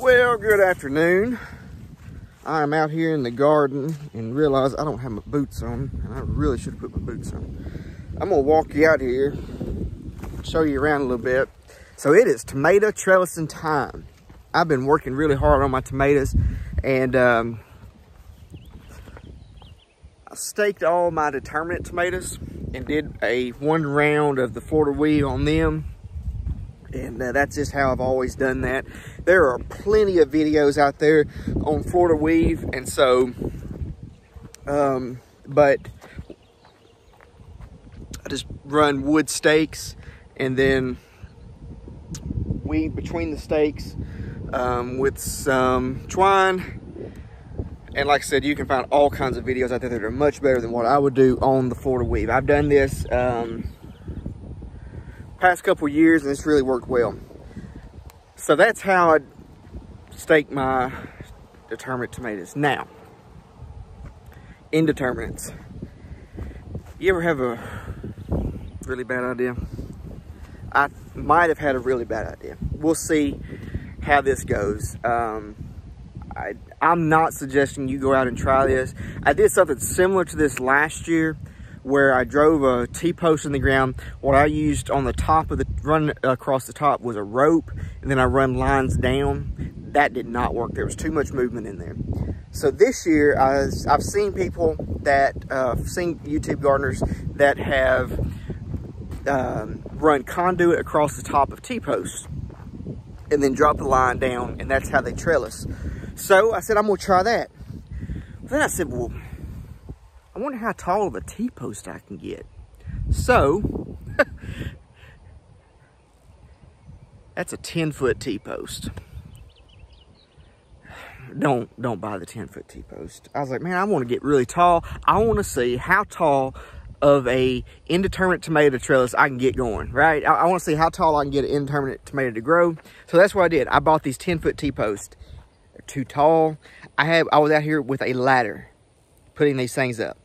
Well, good afternoon. I am out here in the garden and realize I don't have my boots on, and I really should have put my boots on. I'm gonna walk you out here, show you around a little bit. So it is tomato trellising time. I've been working really hard on my tomatoes, and I staked all my determinate tomatoes and did one round of the Florida Weave on them. And that's just how I've always done that. There are plenty of videos out there on Florida Weave, and so, but I just run wood stakes and then weave between the stakes with some twine. And like I said, you can find all kinds of videos out there that are much better than what I would do on the Florida Weave. I've done this past couple years, and it's really worked well. So that's how I stake my determinate tomatoes. Now, indeterminates. You ever have a really bad idea? I might have had a really bad idea. We'll see how this goes. I'm not suggesting you go out and try this. I did something similar to this last year, where I drove a T-post in the ground. What I used on the top of the run across the top was a rope, and then I run lines down. That did not work. There was too much movement in there. So this year, I've seen people that seen YouTube gardeners that have run conduit across the top of T-posts and then drop the line down, and that's how they trellis. So I said, I'm gonna try that. But then I said, well, I wonder how tall of a T-post I can get. So, that's a 10-foot T-post. Don't buy the 10-foot T-post. I was like, man, I wanna get really tall. I wanna see how tall of a indeterminate tomato trellis I can get going, right? I wanna see how tall I can get an indeterminate tomato to grow. So that's what I did. I bought these 10-foot T-posts. They're too tall. I was out here with a ladder, putting these things up.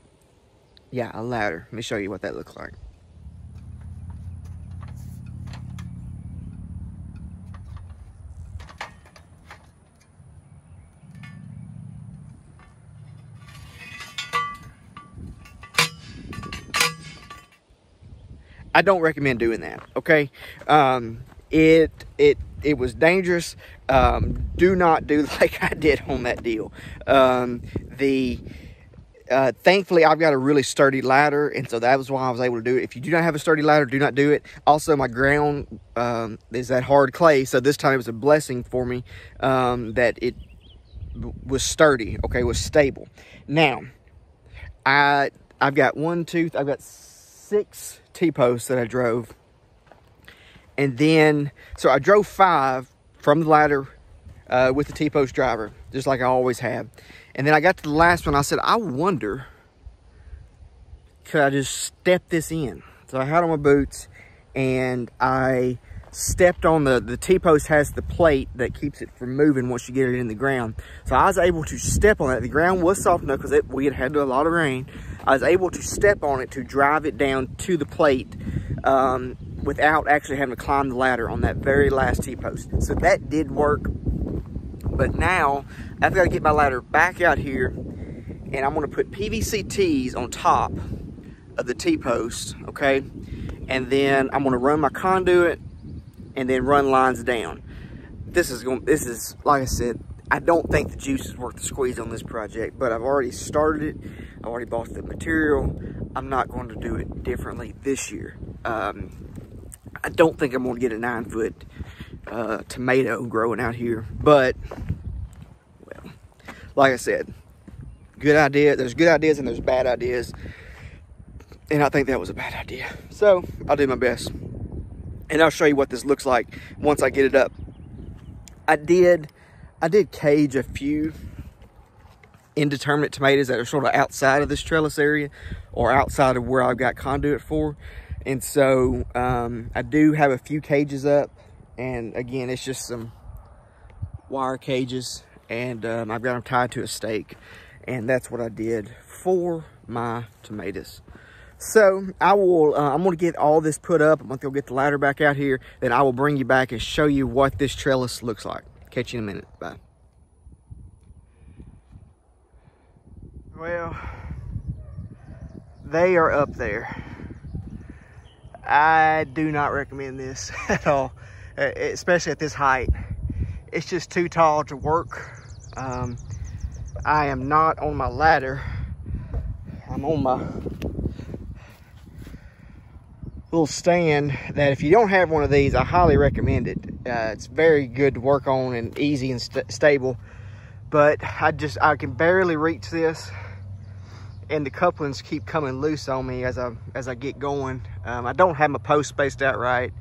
Yeah, a ladder. Let me show you what that looks like. I don't recommend doing that, okay? It was dangerous. Do not do like I did on that deal. Thankfully, I've got a really sturdy ladder, and so that was why I was able to do it. If you do not have a sturdy ladder, do not do it. Also, my ground is that hard clay, so this time it was a blessing for me that it was sturdy, okay, was stable. Now, I've got six T-posts that I drove, and then, so I drove 5 from the ladder with the T-post driver, just like I always have. And then I got to the last one. I said, I wonder, could I just step this in? So I had on my boots, and I stepped on the T-post has the plate that keeps it from moving once you get it in the ground. So I was able to step on that. The ground was soft enough because we had had a lot of rain. I was able to step on it to drive it down to the plate without actually having to climb the ladder on that very last T-post. So that did work. But now, I've got to get my ladder back out here, and I'm going to put PVC tees on top of the T-post, okay? And then I'm going to run my conduit and then run lines down. This is, like I said, I don't think the juice is worth the squeeze on this project, but I've already started it. I've already bought the material. I'm not going to do it differently this year. I don't think I'm going to get a 9-foot tomato growing out here, but well, like I said, good idea. There's good ideas and there's bad ideas, and I think that was a bad idea. So I'll do my best, and I'll show you what this looks like once I get it up. I did cage a few indeterminate tomatoes that are sort of outside of this trellis area or outside of where I've got conduit for, and so I do have a few cages up. And again, it's just some wire cages, and I've got them tied to a stake, and that's what I did for my tomatoes. So I'm gonna get all this put up. I'm gonna go get the ladder back out here, then I will bring you back and show you what this trellis looks like. Catch you in a minute. Bye. Well, they are up there. I do not recommend this at all, especially at this height. It's just too tall to work. I am not on my ladder. I'm on my little stand that if you don't have one of these, I highly recommend it. It's very good to work on and easy and stable. But I can barely reach this, and the couplings keep coming loose on me as I get going. I don't have my post spaced out right.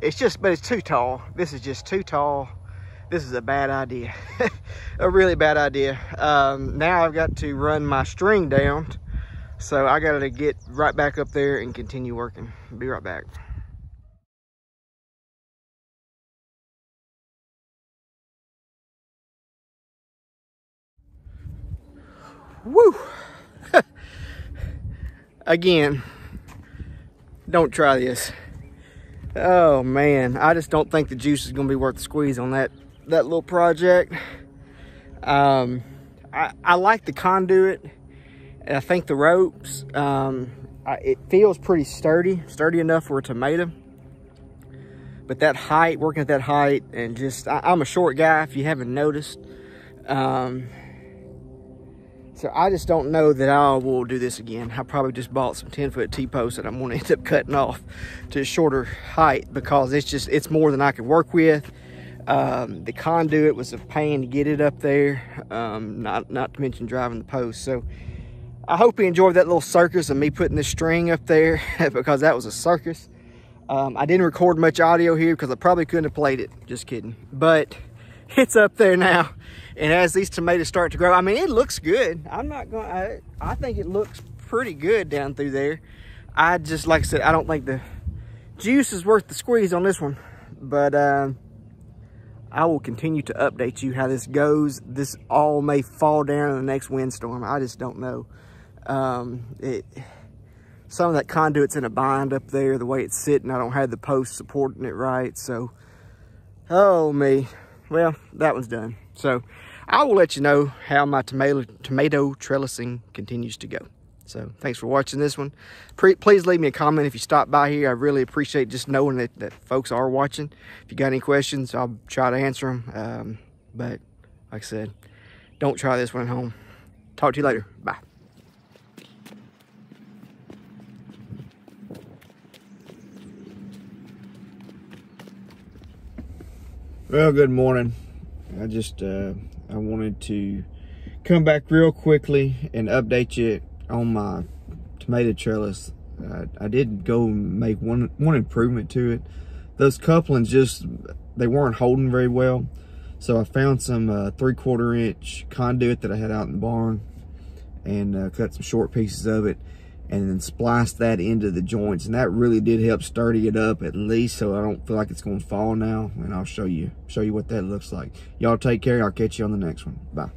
But it's too tall. This is just too tall. This is a bad idea. A really bad idea. Now I've got to run my string down, so I gotta get right back up there and continue working. Be right back. Woo! Again, don't try this. Oh man, I just don't think the juice is gonna be worth the squeeze on that little project. I like the conduit, and I think the ropes. It feels pretty sturdy enough for a tomato. But that height, working at that height, and just I'm a short guy, if you haven't noticed. So I just don't know that I will do this again. I probably just bought some 10-foot T-posts that I'm gonna end up cutting off to a shorter height, because it's more than I could work with. The conduit was a pain to get it up there, not to mention driving the post. So I hope you enjoyed that little circus of me putting this string up there, because that was a circus. I didn't record much audio here because I probably couldn't have played it. Just kidding. But it's up there now, and as these tomatoes start to grow, I mean, it looks good. I think it looks pretty good down through there. Like I said, I don't think the juice is worth the squeeze on this one, but I will continue to update you how this goes. This all may fall down in the next windstorm. I just don't know. Some of that conduit's in a bind up there, the way it's sitting. I don't have the post supporting it right, so, oh me. Well, that one's done. So I will let you know how my tomato trellising continues to go. So thanks for watching this one. Please leave me a comment if you stop by here. I really appreciate just knowing that folks are watching. If you got any questions, I'll try to answer them. But like I said, don't try this one at home. Talk to you later. Bye. Well, good morning. I just I wanted to come back real quickly and update you on my tomato trellis. I did go make one improvement to it. Those couplings they weren't holding very well, so I found some 3/4 inch conduit that I had out in the barn, and cut some short pieces of it, and then spliced that into the joints, and that really did help sturdy it up, at least, so I don't feel like it's going to fall now. And I'll show you what that looks like. Y'all take care. I'll catch you on the next one. Bye.